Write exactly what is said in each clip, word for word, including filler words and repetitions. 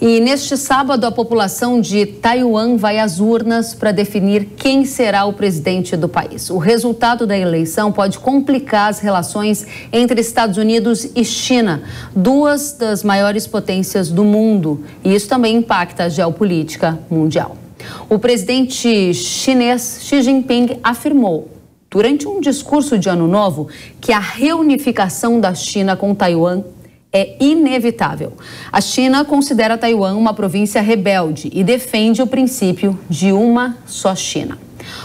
E neste sábado, a população de Taiwan vai às urnas para definir quem será o presidente do país. O resultado da eleição pode complicar as relações entre Estados Unidos e China, duas das maiores potências do mundo. E isso também impacta a geopolítica mundial. O presidente chinês Xi Jinping afirmou, durante um discurso de Ano Novo, que a reunificação da China com Taiwan é inevitável. A China considera Taiwan uma província rebelde e defende o princípio de uma só China.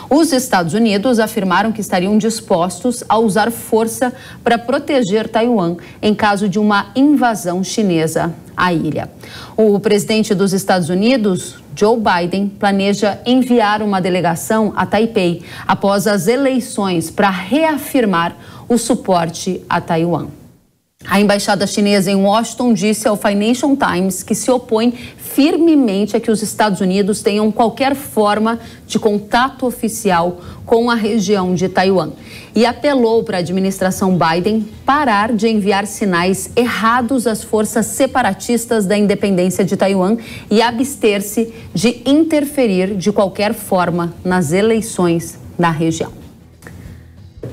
Os Estados Unidos afirmaram que estariam dispostos a usar força para proteger Taiwan em caso de uma invasão chinesa à ilha. O presidente dos Estados Unidos, Joe Biden, planeja enviar uma delegação a Taipei após as eleições para reafirmar o suporte a Taiwan. A embaixada chinesa em Washington disse ao Financial Times que se opõe firmemente a que os Estados Unidos tenham qualquer forma de contato oficial com a região de Taiwan e apelou para a administração Biden parar de enviar sinais errados às forças separatistas da independência de Taiwan e abster-se de interferir de qualquer forma nas eleições da região.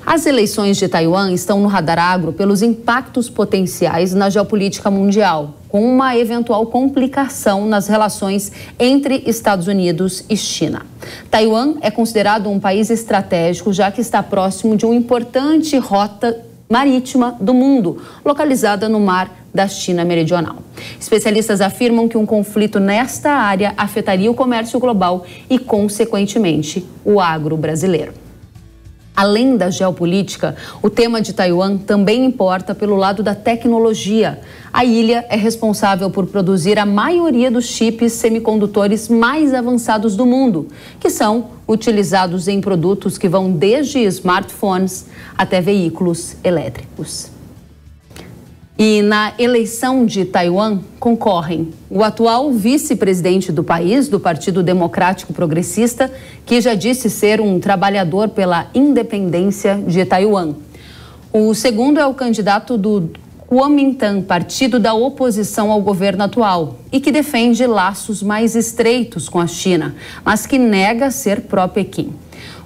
As eleições de Taiwan estão no radar agro pelos impactos potenciais na geopolítica mundial, com uma eventual complicação nas relações entre Estados Unidos e China. Taiwan é considerado um país estratégico, já que está próximo de uma importante rota marítima do mundo, localizada no mar da China Meridional. Especialistas afirmam que um conflito nesta área afetaria o comércio global e, consequentemente, o agro brasileiro. Além da geopolítica, o tema de Taiwan também importa pelo lado da tecnologia. A ilha é responsável por produzir a maioria dos chips semicondutores mais avançados do mundo, que são utilizados em produtos que vão desde smartphones até veículos elétricos. E na eleição de Taiwan concorrem o atual vice-presidente do país, do Partido Democrático Progressista, que já disse ser um trabalhador pela independência de Taiwan. O segundo é o candidato do Kuomintang, partido da oposição ao governo atual, e que defende laços mais estreitos com a China, mas que nega ser pró-Pequim.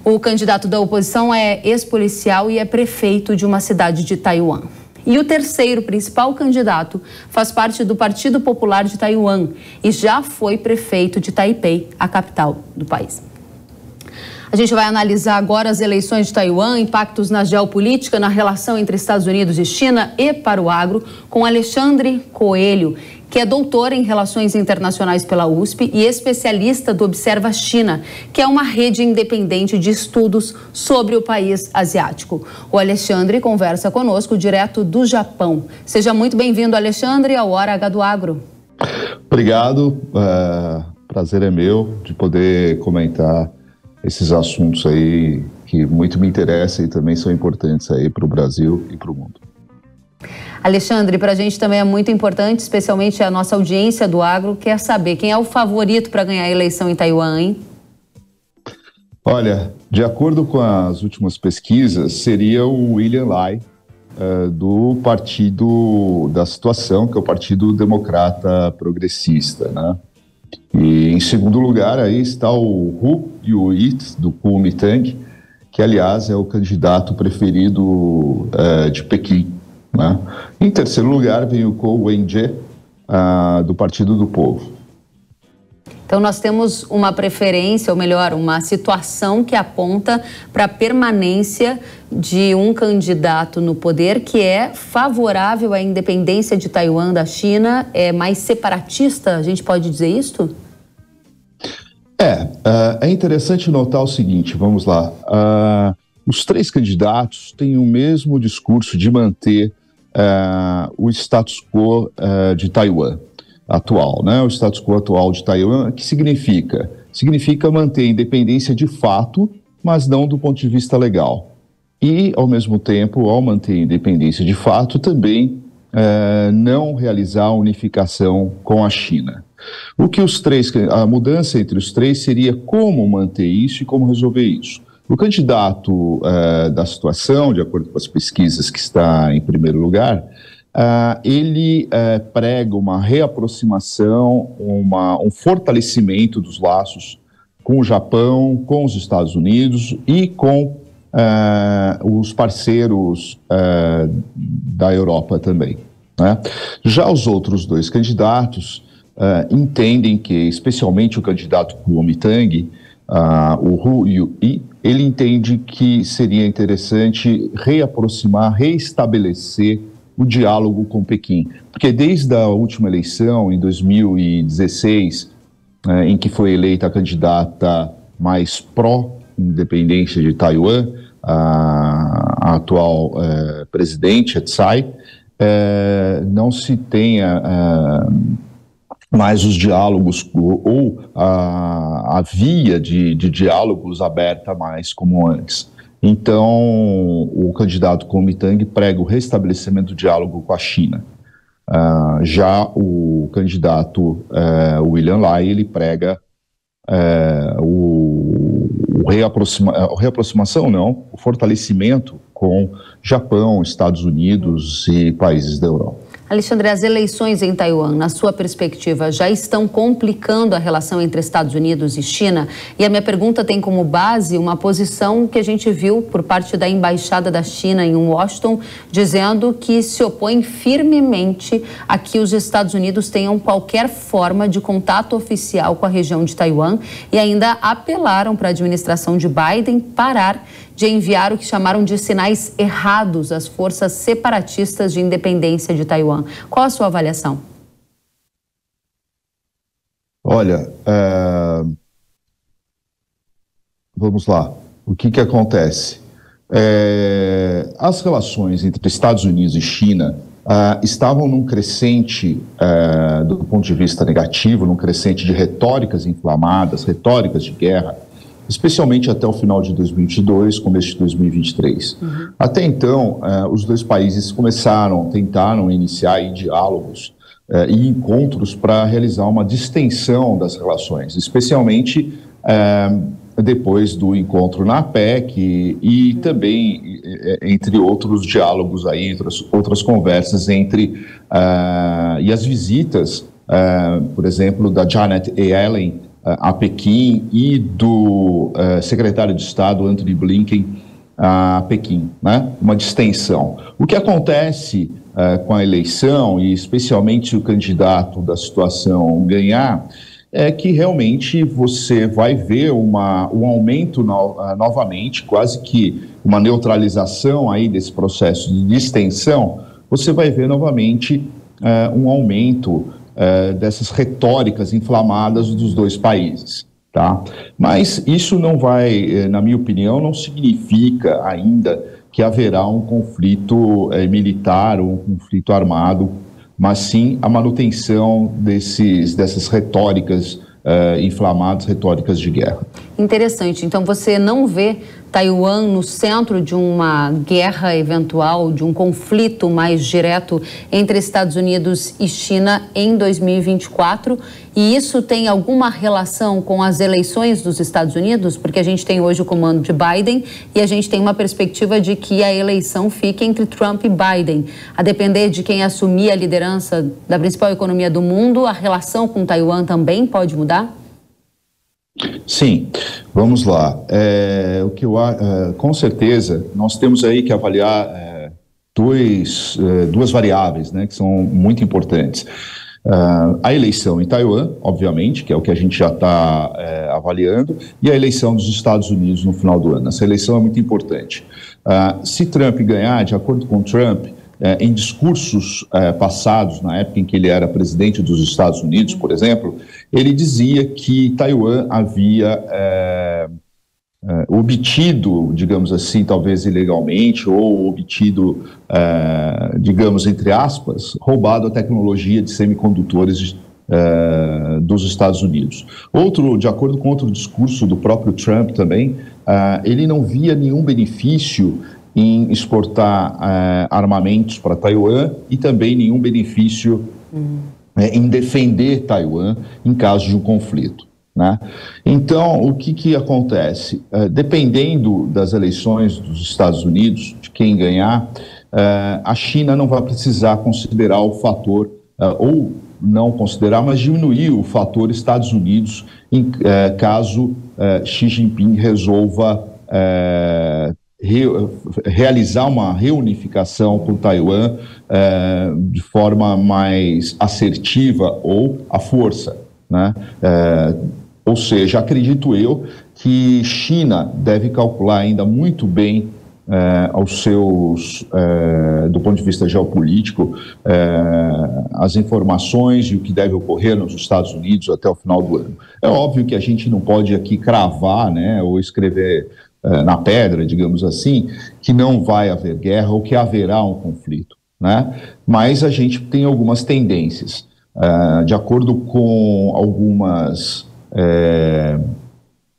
O candidato da oposição é ex-policial e é prefeito de uma cidade de Taiwan. E o terceiro principal candidato faz parte do Partido Popular de Taiwan e já foi prefeito de Taipei, a capital do país. A gente vai analisar agora as eleições de Taiwan, impactos na geopolítica, na relação entre Estados Unidos e China e para o agro, com Alexandre Coelho, que é doutor em Relações Internacionais pela U S P e especialista do Observa China, que é uma rede independente de estudos sobre o país asiático. O Alexandre conversa conosco direto do Japão. Seja muito bem-vindo, Alexandre, ao Hora H do Agro. Obrigado, uh, prazer é meu de poder comentar esses assuntos aí que muito me interessam e também são importantes aí para o Brasil e para o mundo. Alexandre, para a gente também é muito importante, especialmente a nossa audiência do agro, quer saber quem é o favorito para ganhar a eleição em Taiwan, hein? Olha, de acordo com as últimas pesquisas, seria o William Lai, uh, do Partido da Situação, que é o Partido Democrata Progressista, né? E em segundo lugar aí está o Hou Yu-ih, do Kuomintang, que aliás é o candidato preferido uh, de Pequim. Né? Em terceiro lugar vem o Ko Wenji, uh, do Partido do Povo. Então nós temos uma preferência, ou melhor, uma situação que aponta para a permanência de um candidato no poder que é favorável à independência de Taiwan da China, é mais separatista, a gente pode dizer isto? É, uh, é interessante notar o seguinte, vamos lá, uh, os três candidatos têm o mesmo discurso de manter Uh, o status quo uh, de Taiwan atual, né? O status quo atual de Taiwan, que significa? Significa manter a independência de fato, mas não do ponto de vista legal. E, ao mesmo tempo, ao manter a independência de fato, também uh, não realizar a unificação com a China. O que os três, a mudança entre os três seria como manter isso e como resolver isso. O candidato uh, da situação, de acordo com as pesquisas que está em primeiro lugar, Uh, ele uh, prega uma reaproximação, uma, um fortalecimento dos laços com o Japão, com os Estados Unidos e com uh, os parceiros uh, da Europa também, né? Já os outros dois candidatos uh, entendem que, especialmente o candidato Kuomintang, uh, o Hou Yu-ih, ele entende que seria interessante reaproximar, reestabelecer o diálogo com Pequim, porque desde a última eleição, em dois mil e dezesseis, eh, em que foi eleita a candidata mais pró-independência de Taiwan, a, a atual eh, presidente, Tsai, eh, não se tenha eh, mais os diálogos ou, ou a, a via de, de diálogos aberta mais como antes. Então, o candidato Kuomintang prega o restabelecimento do diálogo com a China. Uh, já o candidato uh, William Lai, ele prega uh, o, o reaproxima, a reaproximação, não, o fortalecimento com Japão, Estados Unidos e países da Europa. Alexandre, as eleições em Taiwan, na sua perspectiva, já estão complicando a relação entre Estados Unidos e China? E a minha pergunta tem como base uma posição que a gente viu por parte da Embaixada da China em Washington, dizendo que se opõe firmemente a que os Estados Unidos tenham qualquer forma de contato oficial com a região de Taiwan e ainda apelaram para a administração de Biden parar de enviar o que chamaram de sinais errados às forças separatistas de independência de Taiwan. Qual a sua avaliação? Olha, é... vamos lá. O que que acontece? É... As relações entre Estados Unidos e China uh, estavam num crescente, uh, do ponto de vista negativo, num crescente de retóricas inflamadas, retóricas de guerra, especialmente até o final de dois mil e vinte e dois, começo de dois mil e vinte e três. Uhum. Até então, eh, os dois países começaram, tentaram iniciar aí diálogos eh, e encontros para realizar uma distensão das relações, especialmente eh, depois do encontro na APEC e, e uhum. também eh, entre outros diálogos, aí, outras, outras conversas entre eh, e as visitas, eh, por exemplo, da Janet Yellen a Pequim e do uh, secretário de Estado, Anthony Blinken, a Pequim, né? Uma distensão. O que acontece uh, com a eleição, e especialmente se o candidato da situação ganhar, é que realmente você vai ver uma, um aumento no, uh, novamente, quase que uma neutralização aí desse processo de distensão, você vai ver novamente uh, um aumento Uh, dessas retóricas inflamadas dos dois países, tá? Mas isso não vai, na minha opinião, não significa ainda que haverá um conflito uh, militar ou um conflito armado, mas sim a manutenção desses, dessas retóricas uh, inflamadas, retóricas de guerra. Interessante. Então você não vê Taiwan no centro de uma guerra eventual, de um conflito mais direto entre Estados Unidos e China em dois mil e vinte e quatro. E isso tem alguma relação com as eleições dos Estados Unidos? Porque a gente tem hoje o comando de Biden e a gente tem uma perspectiva de que a eleição fique entre Trump e Biden. A depender de quem assumir a liderança da principal economia do mundo, a relação com Taiwan também pode mudar? Sim, vamos lá. É, o que eu, é, com certeza, nós temos aí que avaliar é, dois, é, duas variáveis, né, que são muito importantes. É, a eleição em Taiwan, obviamente, que é o que a gente já está é, avaliando, e a eleição dos Estados Unidos no final do ano. Essa eleição é muito importante. É, se Trump ganhar, de acordo com Trump, é, em discursos é, passados, na época em que ele era presidente dos Estados Unidos, por exemplo, ele dizia que Taiwan havia é, é, obtido, digamos assim, talvez ilegalmente, ou obtido, é, digamos, entre aspas, roubado a tecnologia de semicondutores é, dos Estados Unidos. Outro, de acordo com outro discurso do próprio Trump também, é, ele não via nenhum benefício em exportar eh, armamentos para Taiwan e também nenhum benefício uhum. eh, em defender Taiwan em caso de um conflito, né? Então, o que que acontece? Eh, dependendo das eleições dos Estados Unidos, de quem ganhar, uh, a China não vai precisar considerar o fator, uh, ou não considerar, mas diminuir o fator Estados Unidos em, uh, caso uh, Xi Jinping resolva uh, re, realizar uma reunificação com Taiwan uh, de forma mais assertiva ou à força, né? Uh, Ou seja, acredito eu que China deve calcular ainda muito bem eh, aos seus, eh, do ponto de vista geopolítico, eh, as informações e o que deve ocorrer nos Estados Unidos até o final do ano. É óbvio que a gente não pode aqui cravar, né, ou escrever eh, na pedra, digamos assim, que não vai haver guerra ou que haverá um conflito, né? Mas a gente tem algumas tendências. Eh, de acordo com algumas... É,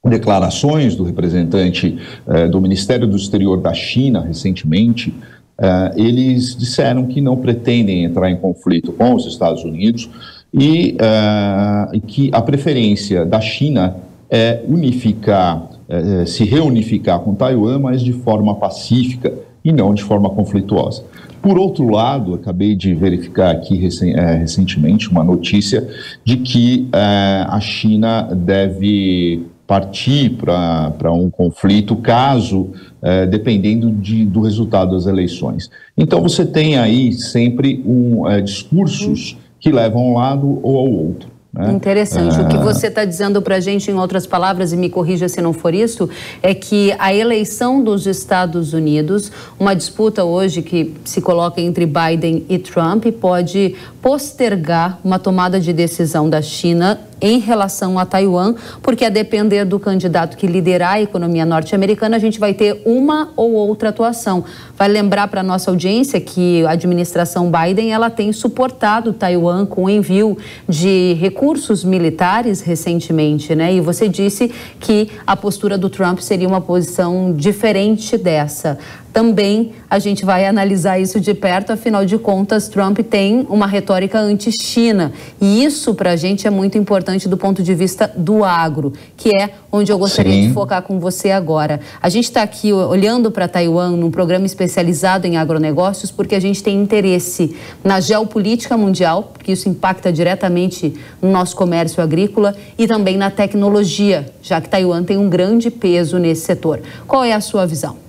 declarações do representante é, do Ministério do Exterior da China recentemente, é, eles disseram que não pretendem entrar em conflito com os Estados Unidos e é, que a preferência da China é unificar, é, se reunificar com Taiwan, mas de forma pacífica e não de forma conflituosa. Por outro lado, acabei de verificar aqui recentemente uma notícia de que eh, a China deve partir para um conflito caso, eh, dependendo de, do resultado das eleições. Então você tem aí sempre um, eh, discursos que levam a um lado ou ao outro. É. Interessante. O que você está dizendo para a gente, em outras palavras, e me corrija se não for isso, é que a eleição dos Estados Unidos, uma disputa hoje que se coloca entre Biden e Trump, pode postergar uma tomada de decisão da China em relação a Taiwan, porque a depender do candidato que liderar a economia norte-americana, a gente vai ter uma ou outra atuação. Vai lembrar para a nossa audiência que a administração Biden, ela tem suportado Taiwan com o envio de recursos militares recentemente, né? E você disse que a postura do Trump seria uma posição diferente dessa. Também a gente vai analisar isso de perto, afinal de contas, Trump tem uma retórica anti-China. E isso, para a gente, é muito importante do ponto de vista do agro, que é onde eu gostaria Sim. de focar com você agora. A gente está aqui olhando para Taiwan num programa especializado em agronegócios, porque a gente tem interesse na geopolítica mundial, porque isso impacta diretamente no nosso comércio agrícola, e também na tecnologia, já que Taiwan tem um grande peso nesse setor. Qual é a sua visão?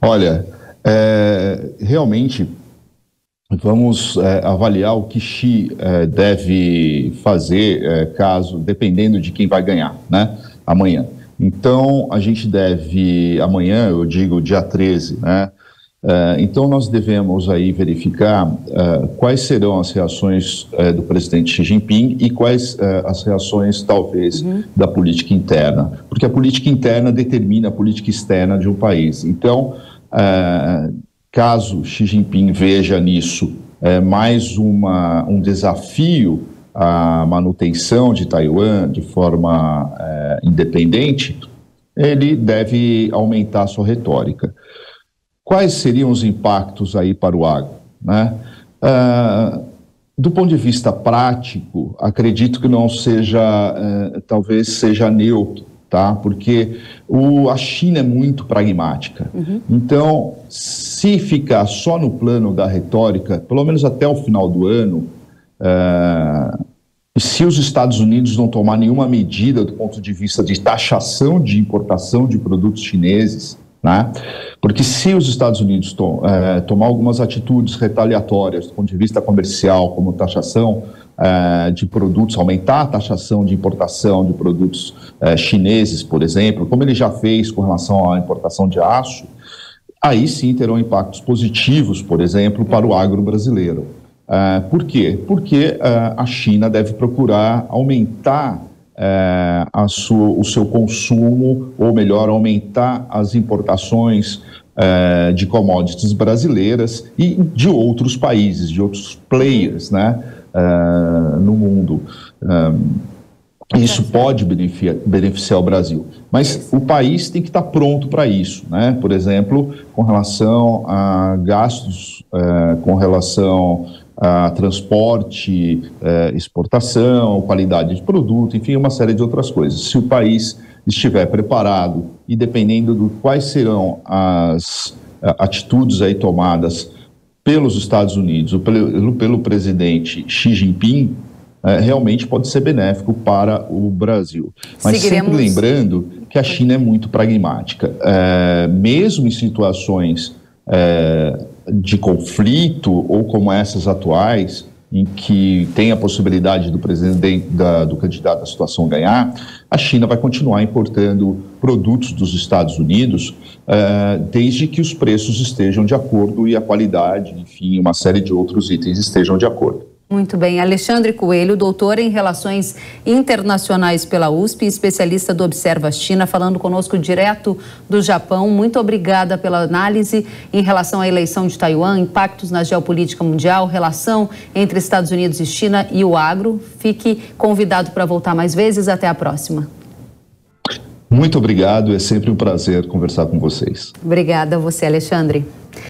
Olha, é, realmente vamos é, avaliar o que Xi é, deve fazer, é, caso, dependendo de quem vai ganhar, né, amanhã. Então, a gente deve, amanhã, eu digo dia treze, né, é, então nós devemos aí verificar é, quais serão as reações é, do presidente Xi Jinping e quais é, as reações, talvez, uhum. da política interna, porque a política interna determina a política externa de um país. Então, Uh, caso Xi Jinping veja nisso uh, mais uma, um desafio à manutenção de Taiwan de forma uh, independente, ele deve aumentar sua retórica. Quais seriam os impactos aí para o agro, né? Uh, do ponto de vista prático, acredito que não seja, uh, talvez seja neutro. Tá? Porque o, a China é muito pragmática. Uhum. Então, se ficar só no plano da retórica, pelo menos até o final do ano, uh, se os Estados Unidos não tomar nenhuma medida do ponto de vista de taxação de importação de produtos chineses, né? Porque se os Estados Unidos to, uh, tomar algumas atitudes retaliatórias do ponto de vista comercial, como taxação de produtos, aumentar a taxação de importação de produtos eh, chineses, por exemplo, como ele já fez com relação à importação de aço, aí sim terão impactos positivos, por exemplo, para o agro brasileiro. Ah, por quê? Porque ah, a China deve procurar aumentar ah, a sua, o seu consumo, ou melhor, aumentar as importações ah, de commodities brasileiras e de outros países, de outros players, né? Uh, no mundo. Uh, isso pode beneficiar, beneficiar o Brasil, mas o país tem que estar pronto para isso, né? Por exemplo, com relação a gastos, uh, com relação a transporte, uh, exportação, qualidade de produto, enfim, uma série de outras coisas. Se o país estiver preparado e dependendo de quais serão as atitudes aí tomadas pelos Estados Unidos ou pelo, pelo presidente Xi Jinping é, realmente pode ser benéfico para o Brasil. Mas Seguiremos... sempre lembrando que a China é muito pragmática. É, mesmo em situações é, de conflito ou como essas atuais, em que tem a possibilidade do presidente da, do candidato à situação ganhar, a China vai continuar importando produtos dos Estados Unidos, uh, desde que os preços estejam de acordo e a qualidade, enfim, uma série de outros itens estejam de acordo. Muito bem. Alexandre Coelho, doutor em Relações Internacionais pela U S P, especialista do Observa China, falando conosco direto do Japão. Muito obrigada pela análise em relação à eleição de Taiwan, impactos na geopolítica mundial, relação entre Estados Unidos e China e o agro. Fique convidado para voltar mais vezes. Até a próxima. Muito obrigado. É sempre um prazer conversar com vocês. Obrigada a você, Alexandre.